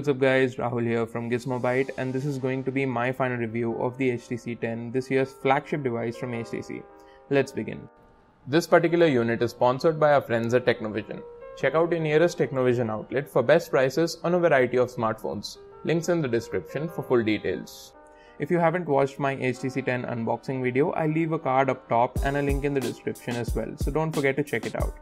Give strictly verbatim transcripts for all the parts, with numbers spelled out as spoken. What's up guys, Rahul here from Gizmo Byte, and this is going to be my final review of the H T C ten, this year's flagship device from H T C. Let's begin. This particular unit is sponsored by our friends at TechnoVision. Check out your nearest TechnoVision outlet for best prices on a variety of smartphones. Links in the description for full details. If you haven't watched my H T C ten unboxing video, I'll leave a card up top and a link in the description as well, so don't forget to check it out.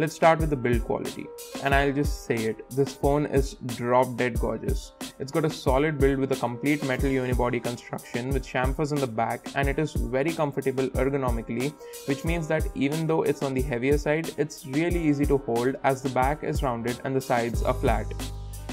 Let's start with the build quality, and I'll just say it, this phone is drop dead gorgeous. It's got a solid build with a complete metal unibody construction with chamfers in the back, and it is very comfortable ergonomically, which means that even though it's on the heavier side, it's really easy to hold as the back is rounded and the sides are flat.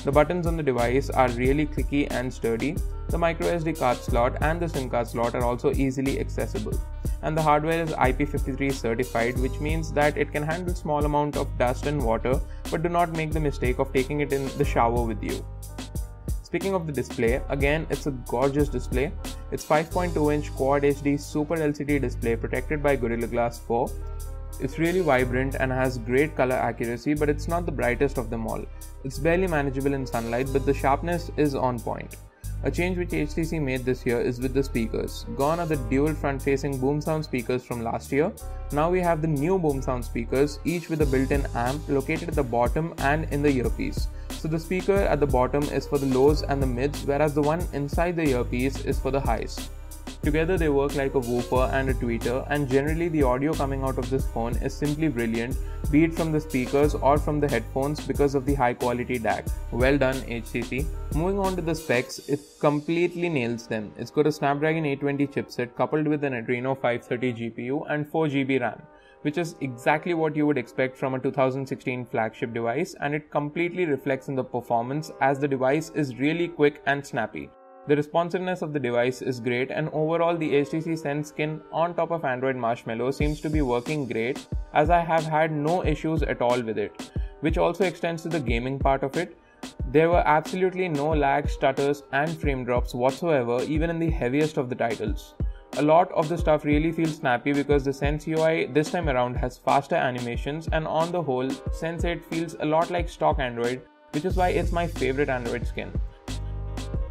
The buttons on the device are really clicky and sturdy, the microSD card slot and the SIM card slot are also easily accessible. And the hardware is I P five three certified, which means that it can handle small amount of dust and water, but do not make the mistake of taking it in the shower with you. Speaking of the display, again it's a gorgeous display. It's five point two inch Quad H D Super L C D display protected by Gorilla Glass four. It's really vibrant and has great color accuracy, but it's not the brightest of them all. It's barely manageable in sunlight, but the sharpness is on point. A change which H T C made this year is with the speakers. Gone are the dual front-facing boom sound speakers from last year. Now we have the new boom sound speakers, each with a built-in amp located at the bottom and in the earpiece. So the speaker at the bottom is for the lows and the mids, whereas the one inside the earpiece is for the highs. Together they work like a woofer and a tweeter, and generally the audio coming out of this phone is simply brilliant, be it from the speakers or from the headphones because of the high quality D A C. Well done H T C. Moving on to the specs, it completely nails them. It's got a Snapdragon eight twenty chipset coupled with an Adreno five thirty G P U and four G B RAM, which is exactly what you would expect from a two thousand sixteen flagship device, and it completely reflects in the performance as the device is really quick and snappy. The responsiveness of the device is great, and overall the H T C Sense skin on top of Android Marshmallow seems to be working great, as I have had no issues at all with it, which also extends to the gaming part of it. There were absolutely no lag, stutters and frame drops whatsoever, even in the heaviest of the titles. A lot of the stuff really feels snappy because the Sense U I this time around has faster animations, and on the whole Sense eight feels a lot like stock Android, which is why it's my favorite Android skin.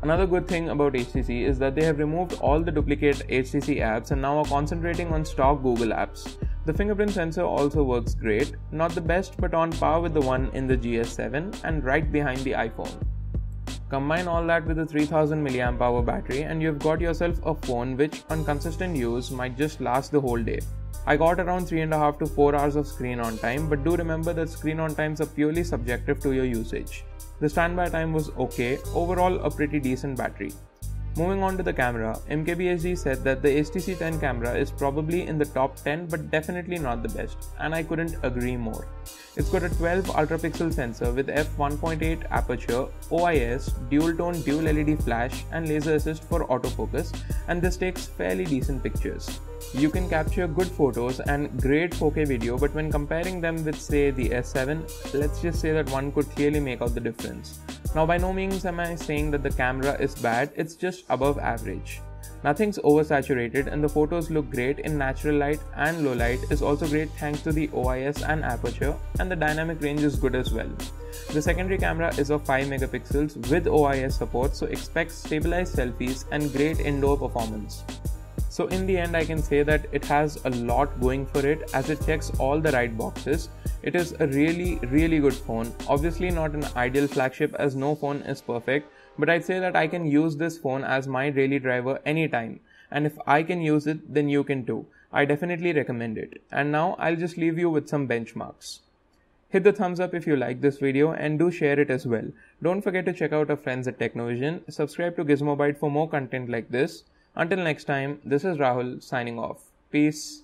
Another good thing about H T C is that they have removed all the duplicate H T C apps and now are concentrating on stock Google apps. The fingerprint sensor also works great, not the best but on par with the one in the G S seven and right behind the iPhone. Combine all that with a three thousand milliamp hour battery and you've got yourself a phone which on consistent use might just last the whole day. I got around three and a half to four hours of screen on time, but do remember that screen on times are purely subjective to your usage. The standby time was okay, overall a pretty decent battery. Moving on to the camera, M K B H D said that the H T C ten camera is probably in the top ten but definitely not the best, and I couldn't agree more. It's got a twelve UltraPixel sensor with f one point eight aperture, O I S, dual tone dual L E D flash and laser assist for autofocus, and this takes fairly decent pictures. You can capture good photos and great four K video, but when comparing them with say the S seven, let's just say that one could clearly make out the difference. Now by no means am I saying that the camera is bad, it's just above average. Nothing's oversaturated and the photos look great in natural light, and low light is also great thanks to the O I S and aperture, and the dynamic range is good as well. The secondary camera is of five megapixels with O I S support, so expect stabilized selfies and great indoor performance. So in the end I can say that it has a lot going for it as it checks all the right boxes. It is a really really good phone, obviously not an ideal flagship as no phone is perfect, but I'd say that I can use this phone as my daily driver anytime, and if I can use it then you can too. I definitely recommend it. And now I'll just leave you with some benchmarks. Hit the thumbs up if you like this video and do share it as well. Don't forget to check out our friends at TechnoVision, subscribe to Gizmo Byte for more content like this. Until next time, this is Rahul signing off. Peace.